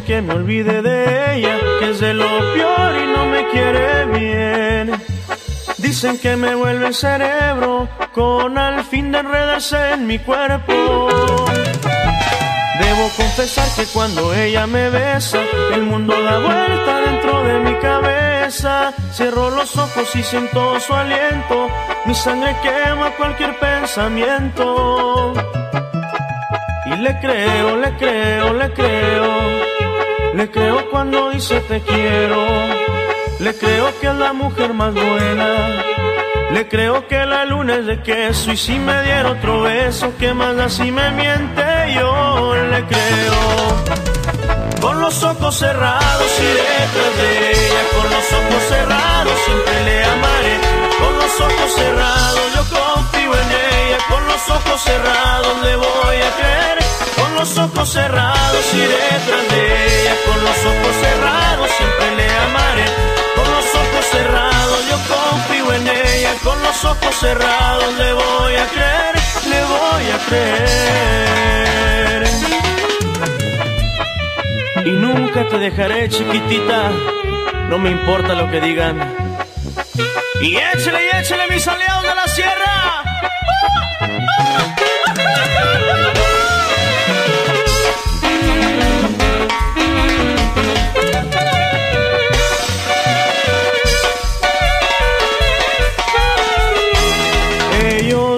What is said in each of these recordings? quieren que me olvide de ella, que es de lo peor y no me quiere bien. Dicen que me vuelve el cerebro con al fin de enredarse en mi cuerpo. Debo confesar que cuando ella me besa, el mundo da vuelta dentro de mi cabeza. Cierro los ojos y siento su aliento, mi sangre quema cualquier pensamiento. Y le creo, le creo, le creo, le creo cuando dice te quiero. Le creo que es la mujer más buena, le creo que la luna es de queso. Y si me diera otro beso, ¿qué más da si me miente? Yo le creo. Con los ojos cerrados iré tras de ella, con los ojos cerrados siempre le amaré. Con los ojos cerrados yo confío en ella, con los ojos cerrados le voy a creer. Con los ojos cerrados iré tras de ella, con los ojos cerrados siempre le amaré. Con los ojos cerrados yo confío en ella, con los ojos cerrados le voy a creer, le voy a creer. Y nunca te dejaré, chiquitita, no me importa lo que digan. Y échale, y échale, mis aliados de la sierra.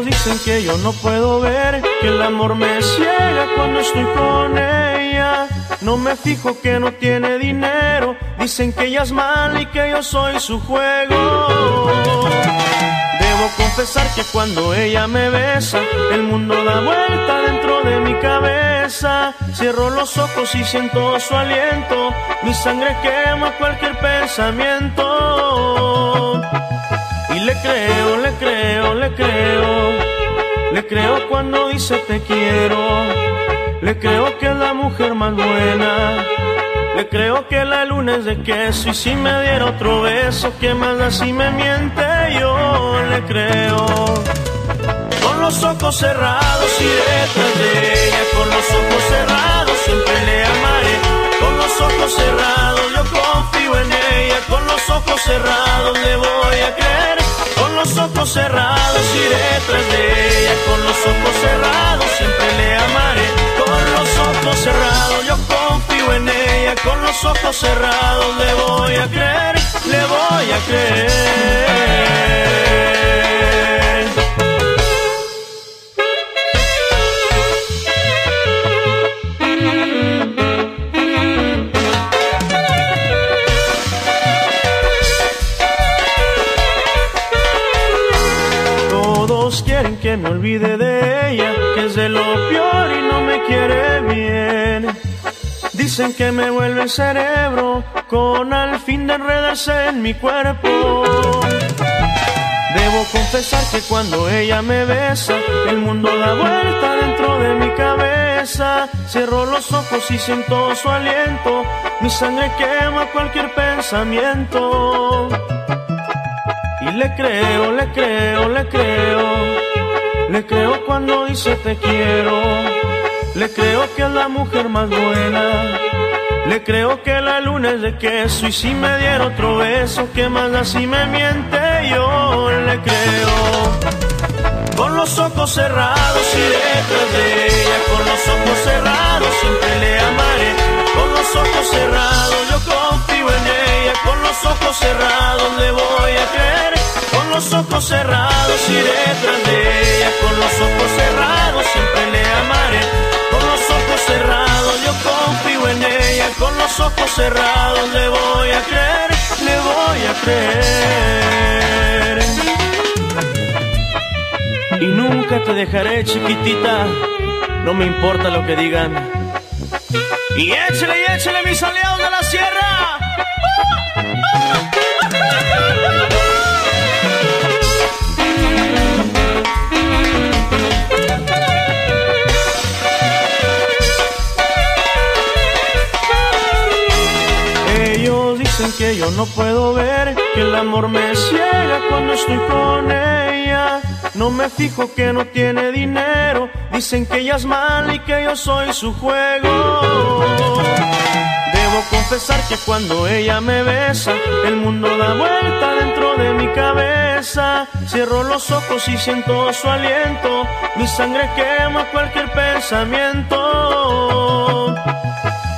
Dicen que yo no puedo ver, que el amor me ciega cuando estoy con ella. No me fijo que no tiene dinero, dicen que ella es mala y que yo soy su juego. Debo confesar que cuando ella me besa, el mundo da vuelta dentro de mi cabeza. Cierro los ojos y siento su aliento, mi sangre quema cualquier pensamiento. Y le creo, le creo, le creo, le creo cuando dice te quiero. Le creo que es la mujer más buena, le creo que la luna es de queso. Y si me diera otro beso, ¿qué más da si me miente? Yo le creo. Con los ojos cerrados iré tras de ella, con los ojos cerrados siempre le amaré. Con los ojos cerrados yo confío en ella, con los ojos cerrados le voy a creer. Con los ojos cerrados iré tras de ella, con los ojos cerrados siempre le amaré. Con los ojos cerrados yo confío en ella, con los ojos cerrados le voy a creer, le voy a creer. Quieren que me olvide de ella, que es de lo peor y no me quiere bien. Dicen que me vuelve el cerebro con al fin de enredarse en mi cuerpo. Debo confesar que cuando ella me besa, el mundo da vuelta dentro de mi cabeza. Cierro los ojos y siento su aliento, mi sangre quema cualquier pensamiento. Y le creo, le creo, le creo, le creo cuando dice te quiero. Le creo que es la mujer más buena, le creo que la luna es de queso. Y si me diera otro beso, ¿qué más da si me miente? Yo le creo. Con los ojos cerrados iré tras de ella, con los ojos cerrados siempre le amaré. Con los ojos cerrados yo confío en ella, con los ojos cerrados le voy a creer. Con los ojos cerrados iré tras de ella, con los ojos cerrados siempre le amaré. Con los ojos cerrados yo confío en ella, con los ojos cerrados le voy a creer, le voy a creer. Y nunca te dejaré, chiquitita, no me importa lo que digan. Y échale, y échale, mis aliados de la sierra. Dicen que yo no puedo ver, que el amor me ciega cuando estoy con ella. No me fijo que no tiene dinero, dicen que ella es mala y que yo soy su juego. confesar que cuando ella me besa, el mundo da vuelta dentro de mi cabeza. Cierro los ojos y siento su aliento, mi sangre quema cualquier pensamiento.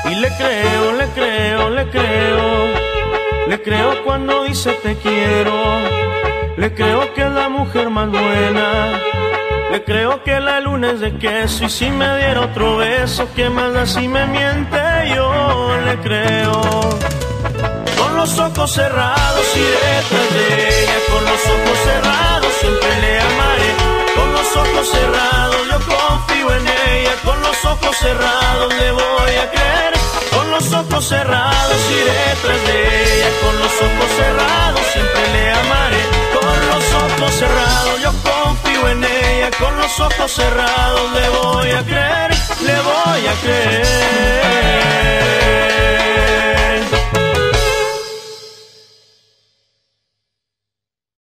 Y le creo, le creo, le creo, le creo cuando dice te quiero. Le creo que es la mujer más buena, le creo que la luna es de queso. Y si me diera otro beso, ¿qué más da si me miente? Yo le creo. Con los ojos cerrados y detrás de ella, con los ojos cerrados siempre le amaré. Con los ojos cerrados yo confío en ella, con los ojos cerrados le voy a creer. Con los ojos cerrados y detrás de ella, con los ojos cerrados siempre le amaré. Con los ojos cerrados yo confío en ella, con los ojos cerrados le voy a creer, le voy a creer.